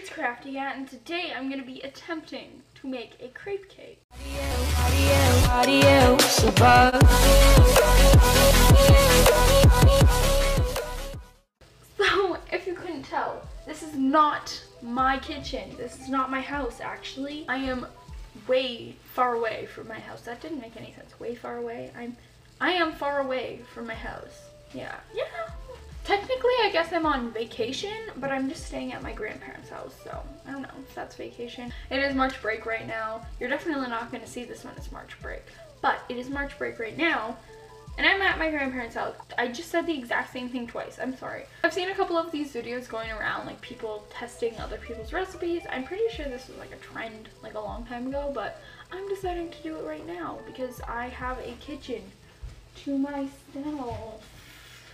It's CrafTea Cat, and today I'm going to be attempting to make a crepe cake. So, if you couldn't tell, this is not my kitchen. This is not my house, actually. I am way far away from my house. That didn't make any sense. Way far away. I am far away from my house. Yeah. Technically, I guess I'm on vacation, but I'm just staying at my grandparents' house, so I don't know if that's vacation. It is March break right now. You're definitely not going to see this when it's March break, but it is March break right now, and I'm at my grandparents' house. I just said the exact same thing twice. I'm sorry. I've seen a couple of these videos going around, like people testing other people's recipes. I'm pretty sure this was like a trend like a long time ago, but I'm deciding to do it right now because I have a kitchen to myself.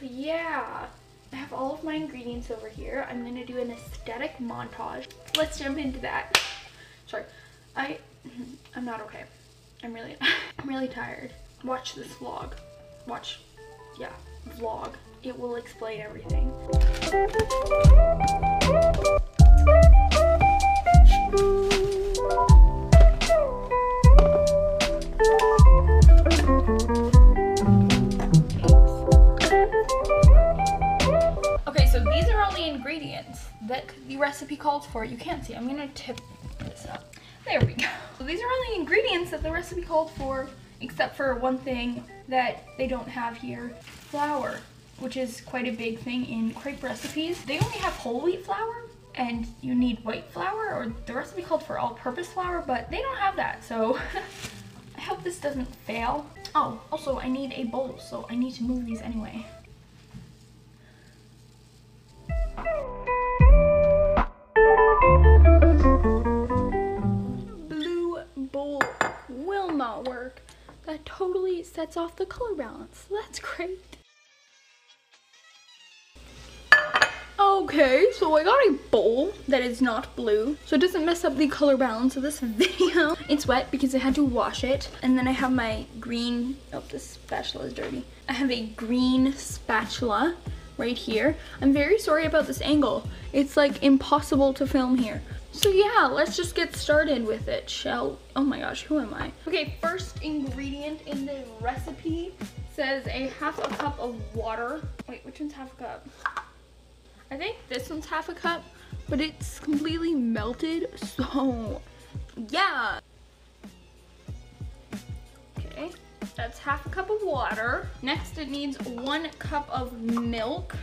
Yeah, I have all of my ingredients over here. I'm gonna do an aesthetic montage. Let's jump into that. Sorry, I'm not okay. I'm really tired. Watch this vlog. Vlog. It will explain everything. That the recipe called for. You can't see. I'm gonna tip this up. There we go. So these are all the ingredients that the recipe called for, except for one thing that they don't have here: flour, which is quite a big thing in crepe recipes. They only have whole wheat flour, and you need white flour, or the recipe called for all-purpose flour, but they don't have that. So I hope this doesn't fail. Oh, also I need a bowl, so I need to move these anyway. Work that totally sets off the color balance. That's great. Okay, so I got a bowl that is not blue, so it doesn't mess up the color balance of this video. It's wet because I had to wash it, and then I have my green, oh, this spatula is dirty. I have a green spatula right here. I'm very sorry about this angle. It's like impossible to film here. So yeah, let's just get started with it, shall? Oh my gosh, who am I? Okay, first ingredient in the recipe says a half a cup of water. Wait, which one's half a cup? I think this one's half a cup, but it's completely melted, so yeah. Okay, that's half a cup of water. Next, it needs 1 cup of milk.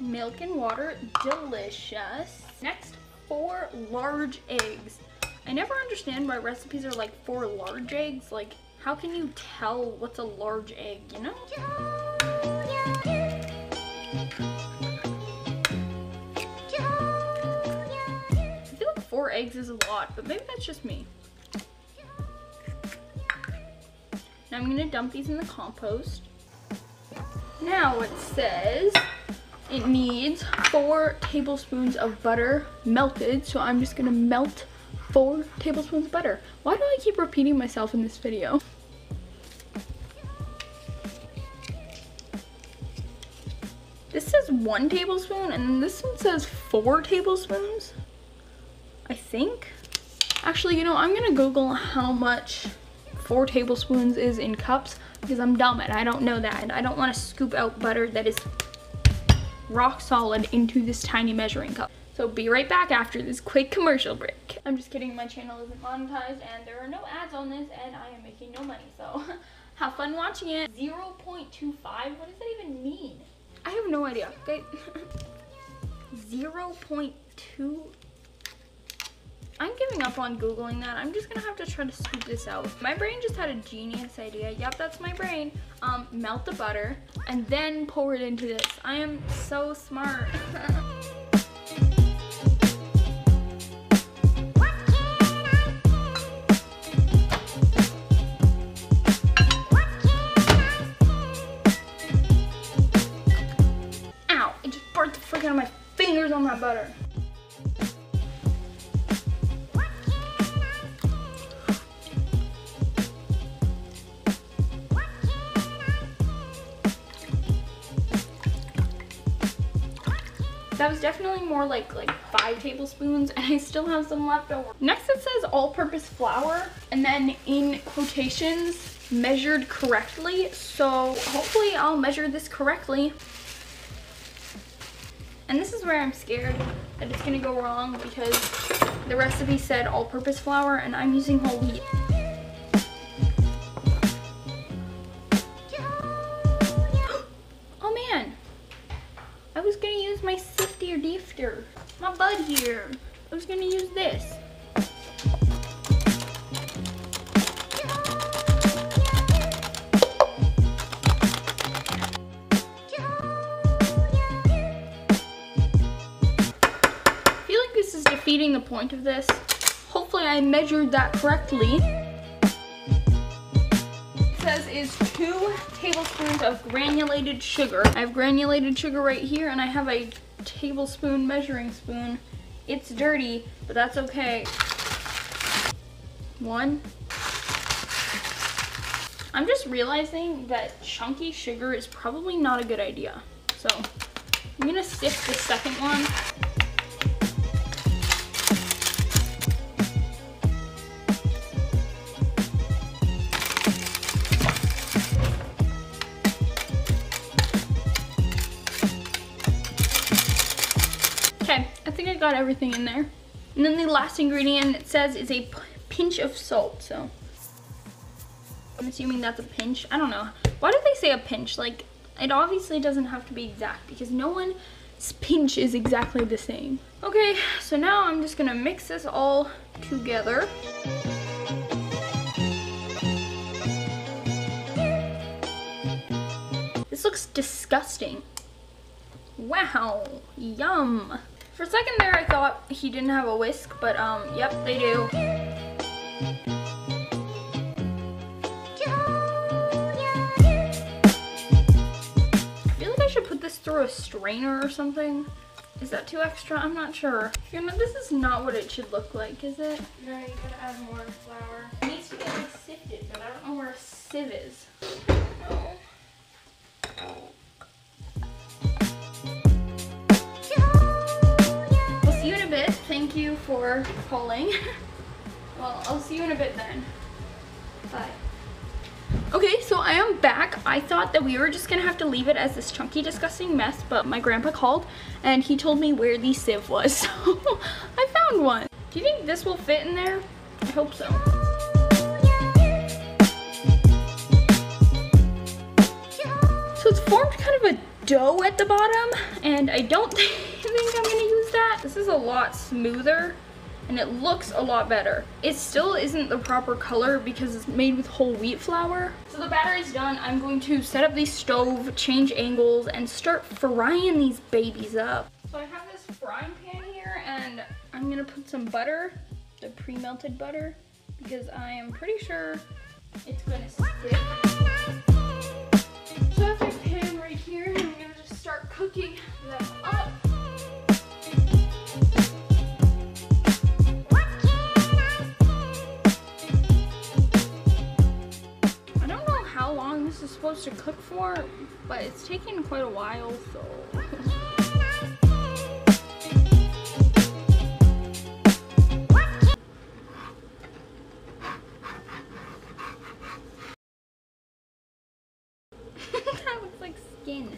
Milk and water, delicious. Next, 4 large eggs. I never understand why recipes are like 4 large eggs. Like, how can you tell what's a large egg, you know? I feel like 4 eggs is a lot, but maybe that's just me. Now I'm gonna dump these in the compost. Now it says, it needs 4 tablespoons of butter melted, so I'm just gonna melt 4 tablespoons of butter. Why do I keep repeating myself in this video? This says 1 tablespoon, and this one says 4 tablespoons, I think. Actually, you know, I'm gonna Google how much 4 tablespoons is in cups, because I'm dumb and I don't know that, and I don't want to scoop out butter that is rock solid into this tiny measuring cup. So be right back after this quick commercial break. I'm just kidding, my channel isn't monetized and there are no ads on this, and I am making no money, so have fun watching it. 0.25, what does that even mean? I have no idea, okay? 0.2, I'm giving up on Googling that. I'm just gonna have to try to scoop this out. My brain just had a genius idea. Yep, that's my brain. Melt the butter and then pour it into this. I am so smart. Ow, it just burnt the frick out of my fingers on that butter. that was definitely more like 5 tablespoons, and I still have some left over. Next it says all-purpose flour, and then in quotations, measured correctly. So hopefully I'll measure this correctly. And this is where I'm scared that it's gonna go wrong because the recipe said all-purpose flour and I'm using whole wheat. Oh man, I was gonna use my sifter defter, my bud here. I was gonna use this. Feeding the point of this. Hopefully I measured that correctly. It says is 2 tablespoons of granulated sugar. I have granulated sugar right here and I have a tablespoon measuring spoon. It's dirty, but that's okay. 1. I'm just realizing that chunky sugar is probably not a good idea. So I'm gonna sift the second one. Got everything in there. And then the last ingredient it says is a pinch of salt, so I'm assuming that's a pinch. I don't know. Why did they say a pinch? Like, it obviously doesn't have to be exact because no one's pinch is exactly the same. Okay, so now I'm just gonna mix this all together. This looks disgusting. Wow, yum. For a second there, I thought he didn't have a whisk, but yep, they do. I feel like I should put this through a strainer or something. Is that too extra? I'm not sure. You know, this is not what it should look like, is it? No, you gotta add more flour. It needs to get like sifted, but I don't know where a sieve is. No. Thank you for calling. Well, I'll see you in a bit then. Bye. Okay, so I am back. I thought that we were just gonna have to leave it as this chunky, disgusting mess, but my grandpa called and he told me where the sieve was, so I found one. Do you think this will fit in there? I hope so. So it's formed kind of a dough at the bottom, and I don't think I'm gonna use that. This is a lot smoother and it looks a lot better. It still isn't the proper color because it's made with whole wheat flour. So the batter is done. I'm going to set up the stove, change angles, and start frying these babies up. So I have this frying pan here and I'm gonna put some butter, the pre-melted butter, because I am pretty sure it's gonna stick. So I have my pan right here and I'm gonna just start cooking them up. This is supposed to cook for, but it's taken quite a while, so. That looks like skin.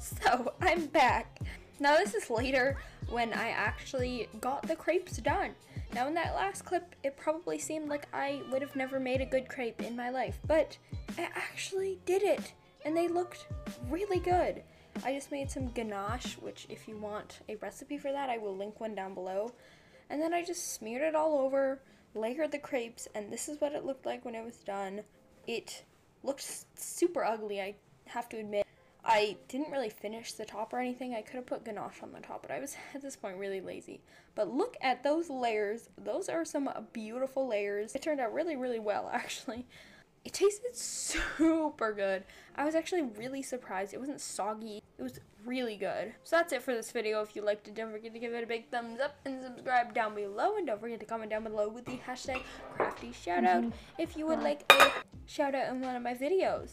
So I'm back. Now this is later when I actually got the crepes done. Now in that last clip, it probably seemed like I would have never made a good crepe in my life, but I actually did it, and they looked really good. I just made some ganache, which if you want a recipe for that, I will link one down below. And then I just smeared it all over, layered the crepes, and this is what it looked like when it was done. It looked super ugly, I have to admit. I didn't really finish the top or anything. I could have put ganache on the top, but I was at this point really lazy. But look at those layers. Those are some beautiful layers. It turned out really, really well, actually. It tasted super good. I was actually really surprised. It wasn't soggy. It was really good. So that's it for this video. If you liked it, don't forget to give it a big thumbs up and subscribe down below. And don't forget to comment down below with the hashtag crafty shoutout if you would like a shoutout in one of my videos.